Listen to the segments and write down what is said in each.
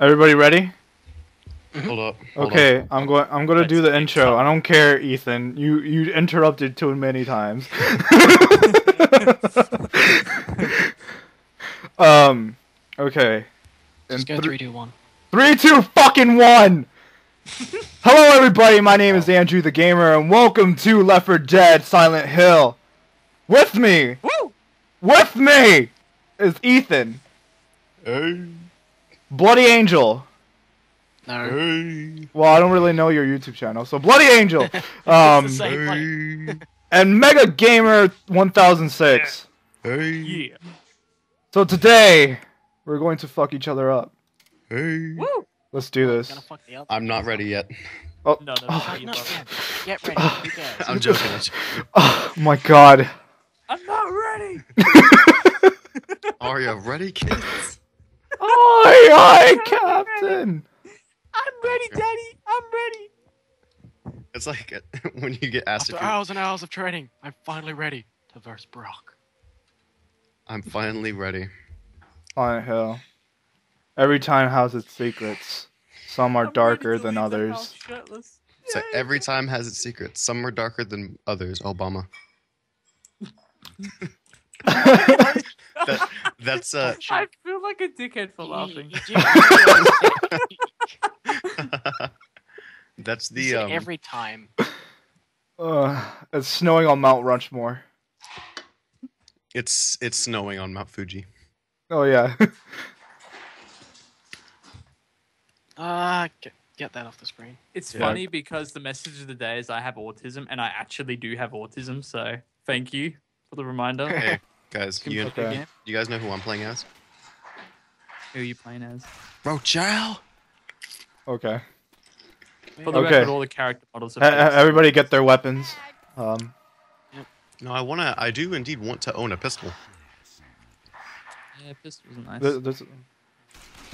Everybody ready? Hold up. Okay, I'm gonna do the intro. I don't care, Ethan. You interrupted too many times. Okay. Let's go 3, 2, 1. 3, 2, fucking one. Hello, everybody. My name is Andrew the Gamer, and welcome to Left 4 Dead Silent Hill. With me. Woo! With me is Ethan. Hey. Bloody Angel. No. Hey. Well, I don't really know your YouTube channel, so Bloody Angel. Hey. And MegaGamer1006. Hey. Yeah. So today we're going to fuck each other up. Hey. Woo. Let's do this. I'm not ready yet. Oh. No, get ready. I'm joking. Oh my god. I'm not ready. Are you ready, kids? Aye, aye, Captain! I'm ready, Daddy! I'm ready! It's like when you get asked After hours and hours of training, I'm finally ready to verse Brock. I'm finally ready. Silent Hill. Every time has its secrets. Some are darker than others. So every time has its secrets. Some are darker than others, Obama. That's I feel like a dickhead for laughing. That's the every time. It's snowing on Mount Rushmore. It's snowing on Mount Fuji. Oh yeah. Get that off the screen. It's funny because the message of the day is I have autism, and I actually do have autism. So thank you for the reminder. Hey. Guys, do you guys know who I'm playing as? Who are you playing as? Rochelle? Okay. For the record, all the character models have everybody get their weapons. Yep. No, I do indeed want to own a pistol. Yeah, pistols are nice.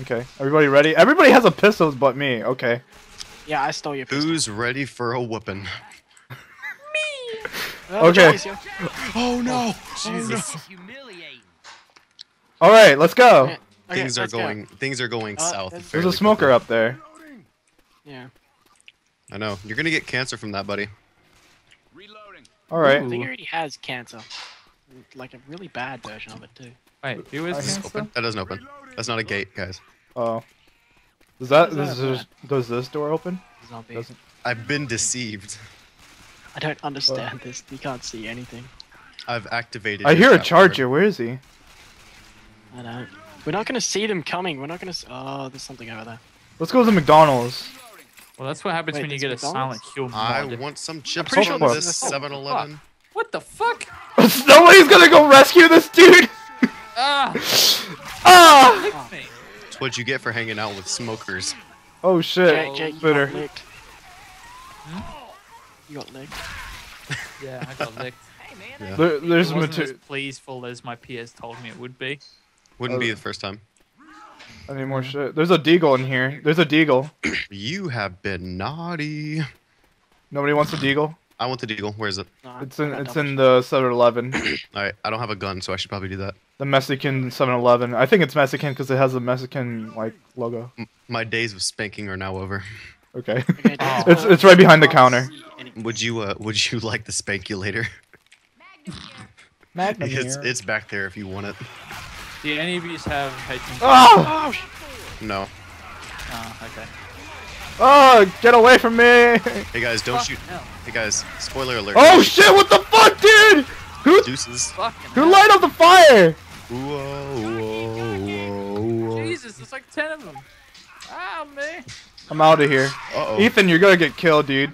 Okay, everybody ready? Everybody has a pistol but me, okay. Yeah, I stole your pistol. Who's ready for a whoopin'? Okay. Oh no! Jesus! Oh, no. All right, let's go. Okay, things are going south. There's a smoker up there. Yeah. I know. You're gonna get cancer from that, buddy. Reloading. All right. I think he already has cancer. Like a really bad version of it too. Wait, who is open? That doesn't open. That's not a gate, guys. Oh. Does this door open? Doesn't. I've been deceived. I don't understand this. You can't see anything. I've activated. I hear a charger. Where is he? I don't. We're not gonna see them coming. We're not gonna. Oh, there's something over there. Let's go to the McDonald's. Well, that's what happens when you get McDonald's? A Silent Hill. I want some chips from this 7-Eleven. What the fuck? Nobody's gonna go rescue this dude. Ah! It's what you get for hanging out with smokers. Oh shit! Jake, bitter. You got licked. Yeah, I got licked. Hey, man, yeah. There's as pleaseful as my PS told me it would be. Wouldn't be the first time. I need more shit. There's a deagle in here. There's a deagle. You have been naughty. Nobody wants a deagle? I want the deagle. Where is it? No, it's in the 7-Eleven. Alright, I don't have a gun, so I should probably do that. The Mexican 7-Eleven. I think it's Mexican because it has a Mexican, like, logo. My days of spanking are now over. Okay. It's right behind the counter. Would you like the spankulator? Magnum. It's back there if you want it. Do any of you have HMP? Oh! No. Oh, okay. Oh, get away from me! Hey guys, don't shoot. No. Hey guys, spoiler alert. Oh shit, what the fuck, dude? Who? Deuces. Who light up the fire? Whoa. Jesus, there's like 10 of them. Ow, man. I'm out of here. Uh-oh. Ethan, you're gonna get killed, dude.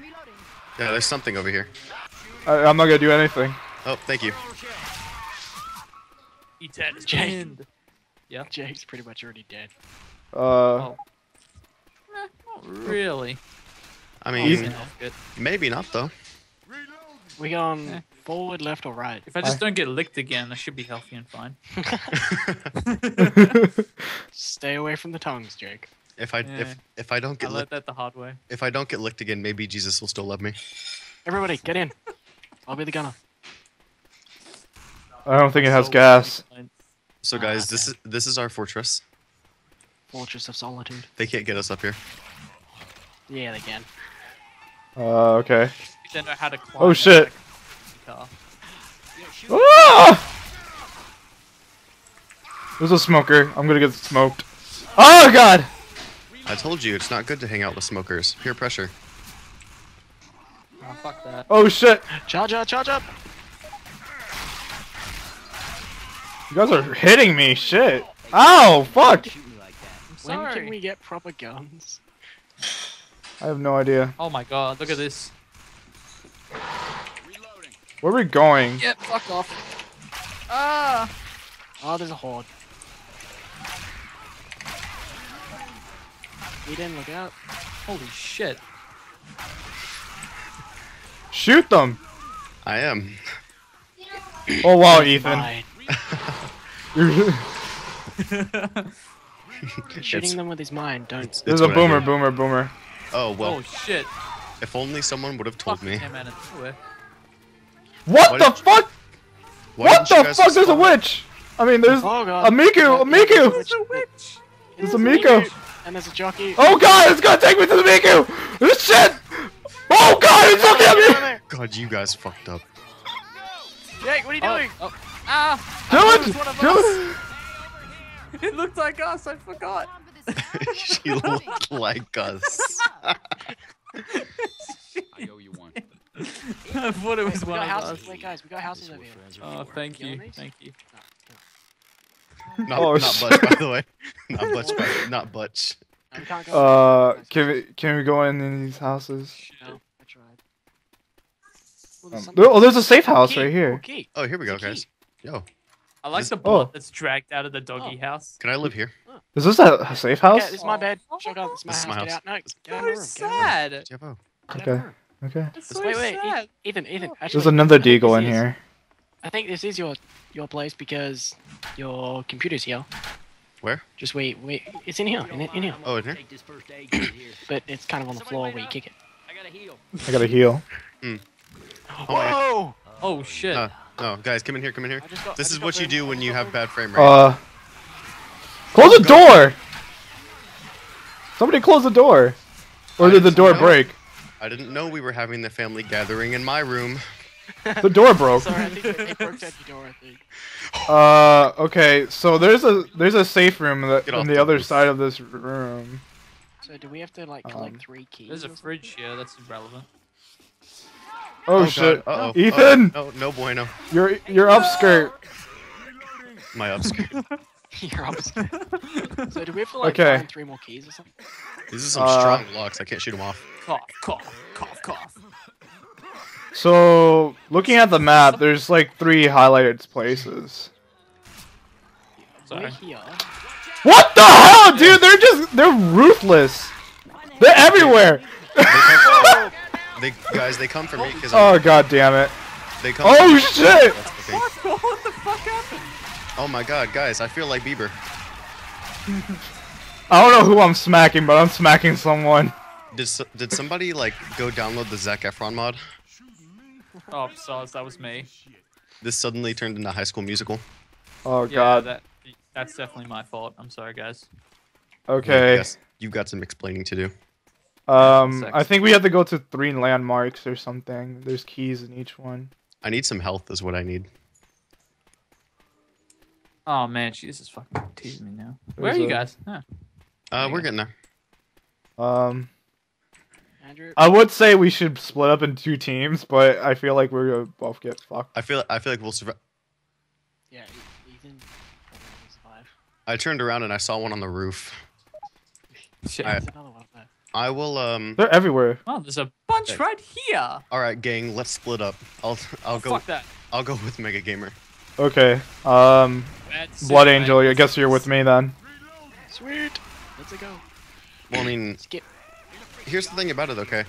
Yeah, there's something over here. I'm not gonna do anything. Oh, thank you. Jake. Yeah, Jake's pretty much already dead. Oh. Eh, not really. I mean, maybe not though. We going forward, left, or right? If I just don't get licked again, I should be healthy and fine. Stay away from the tongues, Jake. If I don't get licked that the hard way. If I don't get licked again, maybe Jesus will still love me. Everybody, get in. I'll be the gunner. I don't think it has gas. So guys, this is our fortress. Fortress of Solitude. They can't get us up here. Yeah, they can. Okay. If they know how to climb. Oh shit! Ah! There's a smoker. I'm gonna get smoked. Oh god! I told you, it's not good to hang out with smokers. Peer pressure. Oh, fuck that. Oh shit! Charge up, charge up! You guys are hitting me, shit! Ow, fuck! When can we get proper guns? I have no idea. Oh my god, look at this. Where are we going? Yep, fuck off. Ah! Oh, there's a horde. We didn't look out. Holy shit. Shoot them! I am. Oh wow, Ethan. Shooting them with his mind, don't. There's a boomer, boomer, boomer. Oh, well. Oh shit. If only someone would have told me. What the fuck? What the fuck? There's a witch! I mean, there's a Miku! A Miku! There's a witch! There's a Miku! And there's a jockey. Oh god, it's gonna take me to the Miku! This shit! Oh god, it's looking at me! God, you guys fucked up. Jake, what are you doing? Ah! Do it! It looked like us, I forgot. She looked like us. I owe you one. I thought it was one of us. Wait, guys, we got houses over here. Oh, thank you, thank you. Not Butch, by the way. Not Butch, not Butch. Can we go in these houses? No, I tried. Oh, there's a safe house right here. Oh, here we go, guys. Yo. I like the blood that's dragged out of the doggy house. Can I live here? Is this a safe house? Yeah, this is my bed. Shut up, this is my house. Get out. No, get out. Sad. Okay. Okay. So wait, sad. Ethan, Ethan. Actually, there's another deagle in here. I think this is your place because your computer's here. Where? Just wait. It's in here. In here. Oh, in here. But it's kind of on the floor where you kick it. I got a heal. Mm. Whoa! Oh shit. No, guys, come in here. Come in here. This is what you do when you have bad frame rate. Close the door. Somebody close the door. Or did the door break? I didn't know we were having the family gathering in my room. The door broke. Sorry, I think it broke at the door, I think. Okay, so there's a safe room on the other side of this room. So do we have to like collect 3 keys? There's a fridge here, that's irrelevant. Oh shit. Uh-oh. Ethan! Oh, no bueno. You're upskirt. My upskirt. You're upskirt. So do we have to like find 3 more keys or something? These are some strong locks, I can't shoot them off. Cough, cough, cough, cough. So, looking at the map, there's like 3 highlighted places. Sorry. What the hell, dude? They're ruthless. They're everywhere. Guys, they come for me. Oh, god damn it. They come for me. Shit. What the fuck happened? Oh my god, guys, I feel like Bieber. I don't know who I'm smacking, but I'm smacking someone. Did somebody, like, go download the Zac Efron mod? Oh, soz, that was me. This suddenly turned into High School Musical. Oh, god. Yeah, that's definitely my fault. I'm sorry, guys. Okay. Yes, you've got some explaining to do. I think we have to go to 3 landmarks or something. There's keys in each one. I need some health is what I need. Oh, man, Jesus is fucking teasing me now. Where are you guys? Huh. We're getting there. I would say we should split up in 2 teams, but I feel like we're gonna both get fucked. I feel like we'll survive. Yeah, Ethan will survive. I turned around and I saw one on the roof. Shit, there's another one there. I will. They're everywhere. Oh, there's a bunch right here. All right, gang, let's split up. I'll go. Fuck that. I'll go with Mega Gamer. Okay. Blood Angel, I guess you're with me then. Sweet. Let's go. Well, I mean. Skip. Here's the thing about it, okay?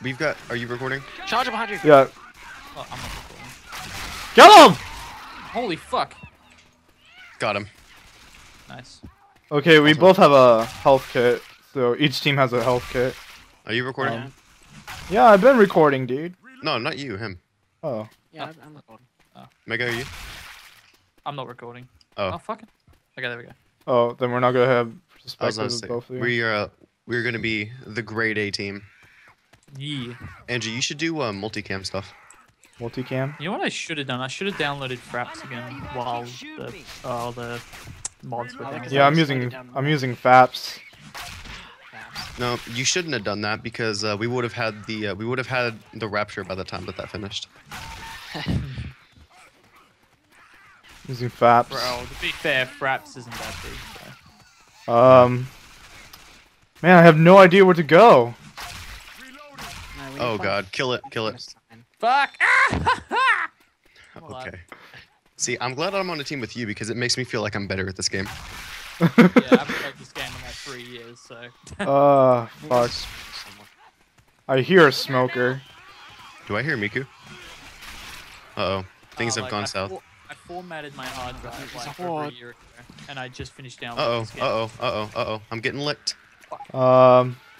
We've got. Are you recording? Charger behind you. Yeah. Oh, I'm not recording. Get him! Holy fuck! Got him. Nice. Okay, we both have a health kit, so each team has a health kit. Are you recording? Yeah, I've been recording, dude. No, not you. Him. Oh. Yeah, I'm recording. Oh. Mega, are you? I'm not recording. Oh. Oh, fucking. Okay, there we go. Oh, then we're not gonna have We're gonna be the grade A team. Yeah. Andrew, you should do multicam stuff. Multicam? You know what I should have done? I should have downloaded Fraps again while the mods were there. Yeah, I'm using Fraps. No, you shouldn't have done that because we would have had the rapture by the time that finished. Using Fraps. Bro, to be fair, Fraps isn't that big. So. Man, I have no idea where to go. No, oh god, kill it, kill it. Fuck! Okay. See, I'm glad I'm on a team with you because it makes me feel like I'm better at this game. Yeah, I haven't played this game in like 3 years, so... fuck. I hear a smoker. Do I hear Miku? Uh-oh. Things have gone south. I formatted my hard drive like over a year ago, and I just finished downloading this game. Uh-oh. I'm getting licked.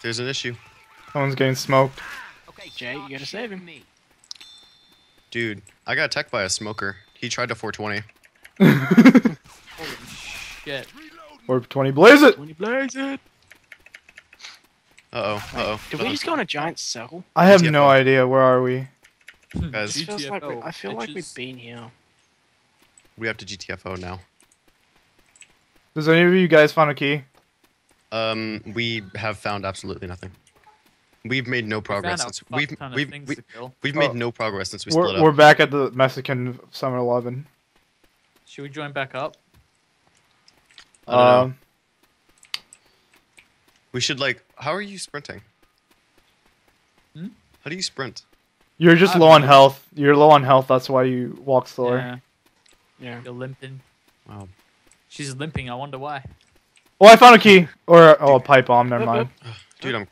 There's an issue. Someone's getting smoked. Okay, Jay, you gotta save him. Dude, I got attacked by a smoker. He tried to 420. Holy shit. 420, blaze it! 420, blaze it! Uh-oh. Did we just go in a giant circle? I have no idea. Where are we? Guys, I feel like we've been here. We have to GTFO now. Does any of you guys find a key? We have found absolutely nothing. We've made no progress since we split up. We're back at the Mexican 7-Eleven. Should we join back up? We should how are you sprinting? Hmm? How do you sprint? You're just low on health. You're low on health, that's why you walk slower. Yeah. You're limping. Wow. She's limping, I wonder why. Oh, I found a key! Or, a pipe bomb, never mind. Dude, I'm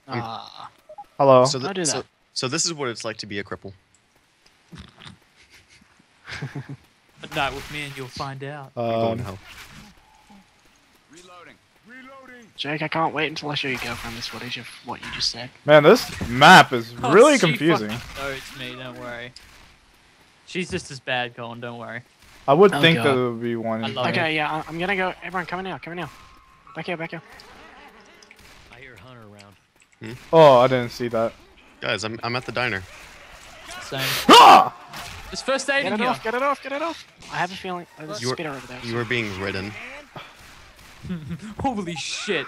hello. So this is what it's like to be a cripple. At night with me and you'll find out. I'm going to hell. Reloading. Jake, I can't wait until I show your girlfriend this footage of what you just said. Man, this map is really confusing. Oh, it's me, don't worry. She's just as bad, Colin, don't worry. I would think God. There would be one. Okay, yeah, I'm gonna go. Everyone, come in now, Back here, I hear Hunter around. Hmm? Oh, I didn't see that. Guys, I'm at the diner. Same. Ah! It's first aid. Get it off. I have a feeling there's a spitter over there. You were being ridden. Holy shit.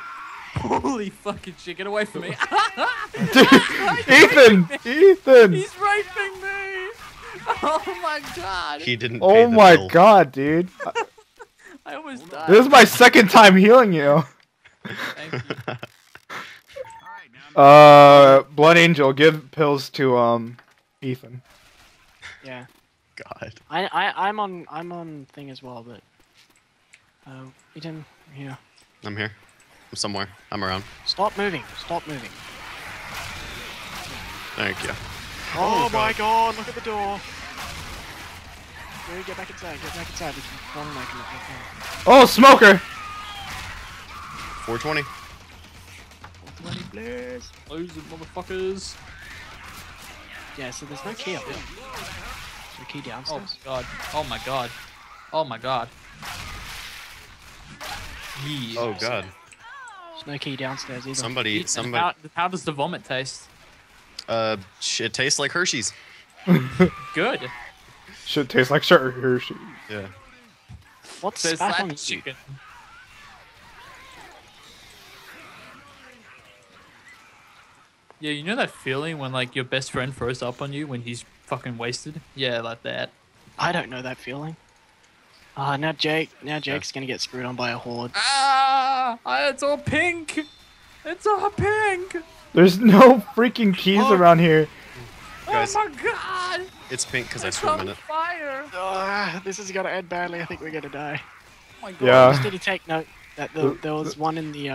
Holy fucking shit. Get away from me. Dude, Ethan! He's raping me! Oh my god. He didn't pay the bill. God, dude. I almost died. This is my second time healing you. Thank you. Blood Angel, give pills to Ethan. Yeah. God. I'm on thing as well, but Ethan, yeah. I'm here. I'm somewhere. I'm around. Stop moving. Thank you. Oh my god, look at the door. Get back inside. Oh, smoker! 420. 420, please. Loads of motherfuckers. Yeah, so there's no key up there. There's a key downstairs. Oh my god. Yeah. Oh god. There's no key downstairs either. Somebody. How does the vomit taste? It tastes like Hershey's. Good. Should taste like Hershey. Yeah. What's this? Chicken. Yeah, you know that feeling when like your best friend throws up on you when he's fucking wasted? Yeah, like that. I don't know that feeling. Ah, now Jake's gonna get screwed on by a horde. Ah, it's all pink. It's all pink. There's no freaking keys around here. Guys, oh my god! It's pink because I swam in it. This is gonna end badly. I think we're gonna die. Oh my god! Yeah. I just need to take note that there was one in the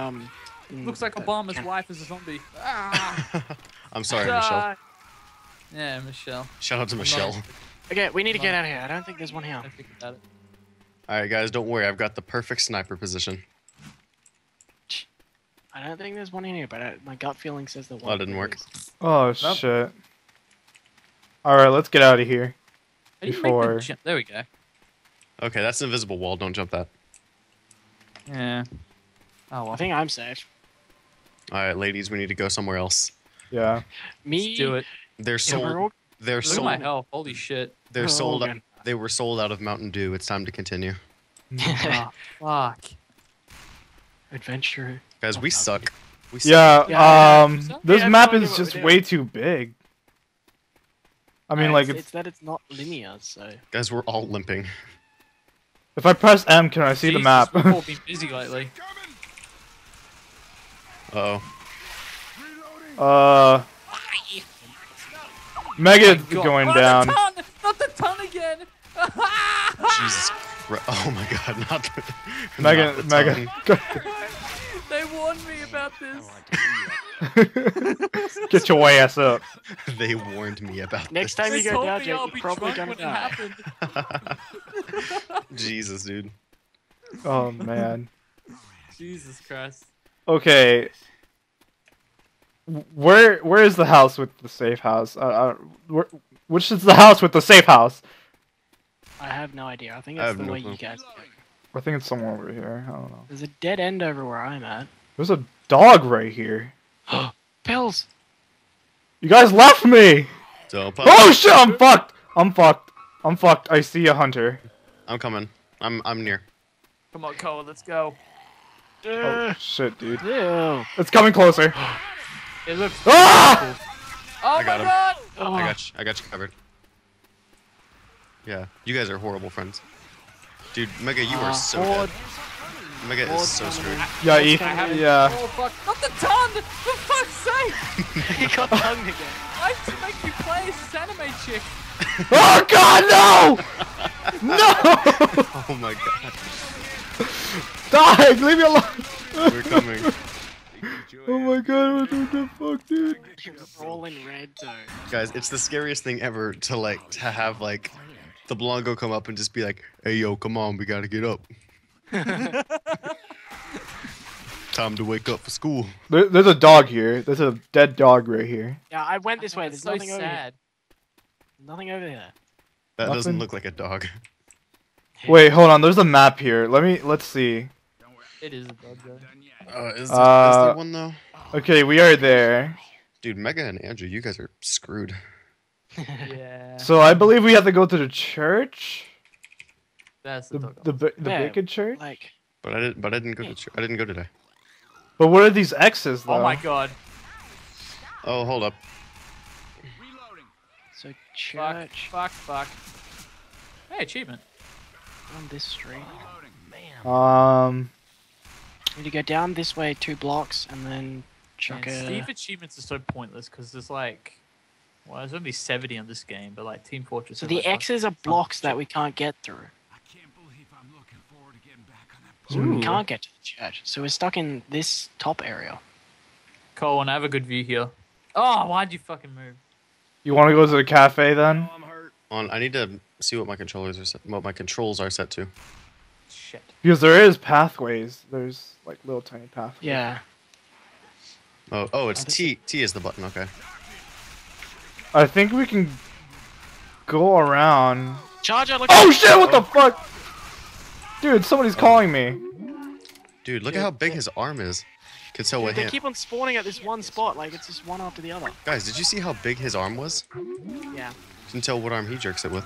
looks like Obama's wife is a zombie. Ah. I'm sorry, Michelle. Yeah, Michelle. Shout out to Michelle. Okay, we need to get out of here. I don't think there's one here. All right, guys, don't worry. I've got the perfect sniper position. I don't think there's one in here, but my gut feeling says there was. Oh, it didn't work. Oh shit. Alright, let's get out of here. There we go. Okay, that's an invisible wall. Don't jump that. Yeah. Oh, well. I think I'm safe. All right, ladies, we need to go somewhere else. Yeah. Let's do it. They're sold. They're sold. Look at my health. Holy shit. They're sold. Up. They were sold out of Mountain Dew. It's time to continue. Oh, fuck. Adventure. Guys, we suck. We suck. Yeah. This map is just way too big. I mean, like it's that it's not linear. So. Guys, we're all limping. If I press M, can I see the map? We've all been busy lately. Mega's going down. Not the ton again! Jesus Christ. Oh my god, not the Mega. They warned me about this. Get your way ass up. They warned me about this. Next time you go down, Jake, you're probably gonna die. Jesus, dude. Oh man. Jesus Christ. Okay. Where is the house with the safe house? Which is the house with the safe house? I have no idea. I think it's the way you guys go. I think it's somewhere over here. I don't know. There's a dead end over where I'm at. There's a dog right here. Pills! You guys left me! So, oh shit! I'm fucked! I'm fucked! I'm fucked! I see a hunter. I'm coming. I'm near. Come on, Cole. Let's go. Oh shit, dude. Ew. It's coming closer. It looks. Ah! Oh my god! Oh. I got you covered. Yeah, you guys are horrible friends. Dude, Mega, you are so dead. Mega is so screwed. Yeah, Ethan. Yeah. Oh fuck! Not the tongue! For fuck's sake! He got tongued again. I have to make you play as this anime chick. Oh god, no! No! Oh my god. Die! Leave me alone! We're coming. Oh my god, what the fuck, dude? You're rolling red, though. Guys, it's the scariest thing ever to, like, to have, like, the Blongo come up and just be like, hey, yo, come on, we gotta get up. Time to wake up for school. There's a dog here. There's a dead dog right here. Yeah, I went this way. There's nothing over there. Nothing over there. That doesn't look like a dog. Wait, hold on. There's a map here. Let's see. It is a dog, though. Is there one, though? Okay, we are there. Dude, Mega and Andrew, you guys are screwed. Yeah. So I believe we have to go to the church. That's the Bacon Church. Like... But I didn't go to church. I didn't go today. But what are these X's, though? Oh my god. Oh, hold up. Reloading. So church. Fuck. Hey, achievement. On this street. You need to go down this way 2 blocks and then chuck it. Steve achievements are so pointless because there's like, well, there's only 70 on this game, but like Team Fortress. So the like X's are blocks that we can't get through. I can't believe I'm looking forward to getting back on that board. So we can't get to the church, so we're stuck in this top area. Cole, and I have a good view here. Oh, why'd you fucking move? You want to go to the cafe then? No, I'm hurt. I need to see what my controllers are set, what my controls are set to. Shit. Because there is pathways. There's like little tiny pathways. Yeah. Oh, it's T. T is the button. Okay. I think we can go around. Charger, look at shit! What the fuck? Dude, somebody's calling me. Dude, look at how big his arm is. Could tell what. They keep on spawning at this one spot. Like it's just one after the other. Guys, did you see how big his arm was? Yeah. Couldn't tell what arm he jerks it with.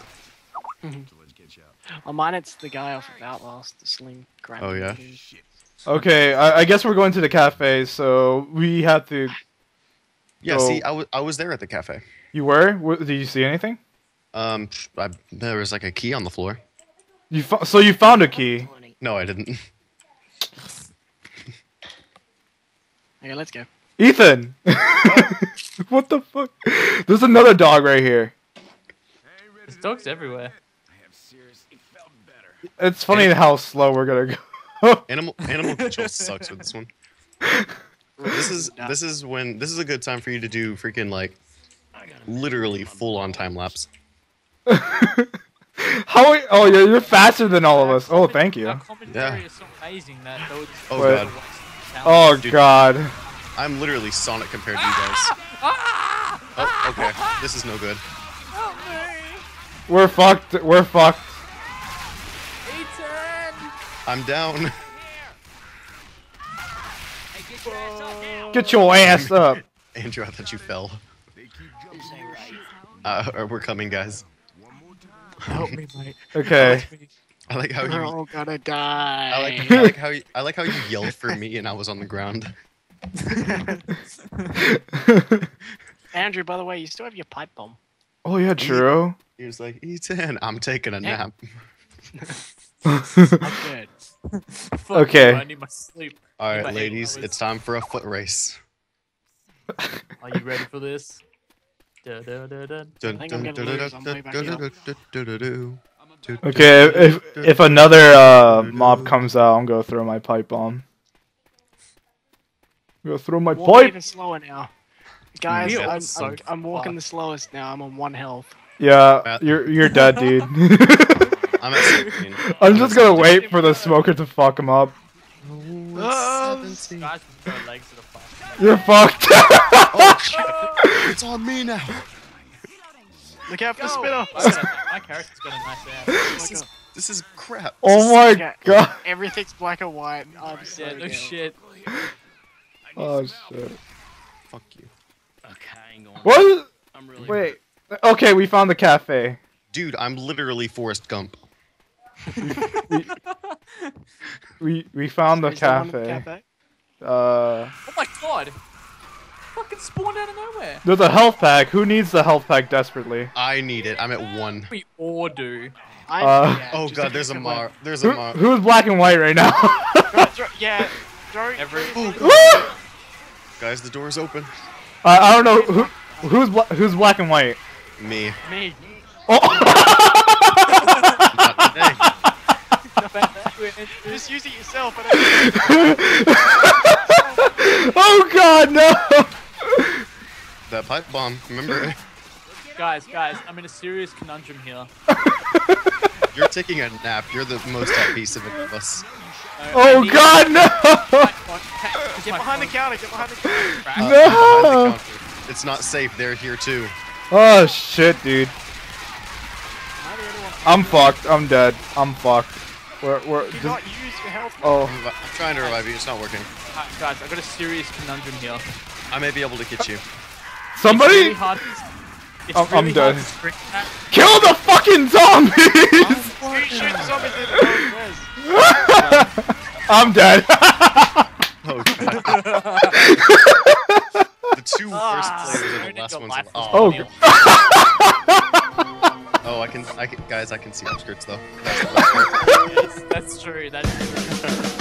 Oh, mine it's the guy off of Outlast, the slim grand. Oh, yeah? Okay, I guess we're going to the cafe, so we have to... Yeah, see, I was there at the cafe. You were? Did you see anything? There was, like, a key on the floor. So you found a key? No, I didn't. Okay, let's go. Ethan! What the fuck? There's another dog right here. There's dogs everywhere. It's funny how slow we're gonna go. Animal control sucks with this one. This is a good time for you to do freaking like literally full on time lapse. Oh yeah, you're faster than all of us. Oh, thank you. Yeah. Oh god. Oh god. I'm literally Sonic compared to you guys. Oh, okay. This is no good. We're fucked. We're fucked. I'm down. Get your ass up! Andrew, I thought you fell. We're coming, guys. Help me, Mike. Okay. I like how you. We're all gonna die. I like how you yelled for me and I was on the ground. Andrew, by the way, you still have your pipe bomb. Oh yeah, Churro. He was like, E10. I'm taking a nap. I'm good. Okay. I need my sleep. All right, ladies, it's time for a foot race. Are you ready for this? Okay, if another mob comes out, I'm gonna throw my pipe bomb. I'm gonna throw my pipe. Walk even slower now, guys. I'm walking the slowest now. I'm on 1 health. Yeah, you're dead, dude. I'm just gonna wait for the smoker to fuck him up. You're fucked. Oh, it's on me now. Look out for the spinner. My character's got a nice ass. This is crap. Oh my god. Everything's black and white. Yeah, no shit. Oh shit. Fuck you. Okay, hang on. What? I'm really wait. Okay, we found the cafe. Dude, I'm literally Forrest Gump. we found the cafe. Oh my god! Fucking spawned out of nowhere. There's a health pack. Who needs the health pack desperately? I need it. I'm at 1. We all do. Oh god, there's a mar. There's a mar. Who's black and white right now? Yeah. Guys, the door's open. I don't know who's black and white. Me. Me. Oh. Just use it yourself. Oh god, no! That pipe bomb, remember? Guys, I'm in a serious conundrum here. You're taking a nap. You're the most at peace of us. Oh god, no! Get behind the counter. Get behind the counter. No! It's not safe. They're here too. Oh shit, dude. I'm fucked. I'm dead. I'm fucked. We're just... not used to help. Oh, I'm trying to revive you. It's not working. Guys, I've got a serious conundrum here. I may be able to get you. Somebody. It's really hard. It's really I'm dead. Kill the fucking zombies! I'm dead. Oh god. The two worst players are the last ones. Oh. Oh, I can, guys, I can see outskirts though. That's true. That's true.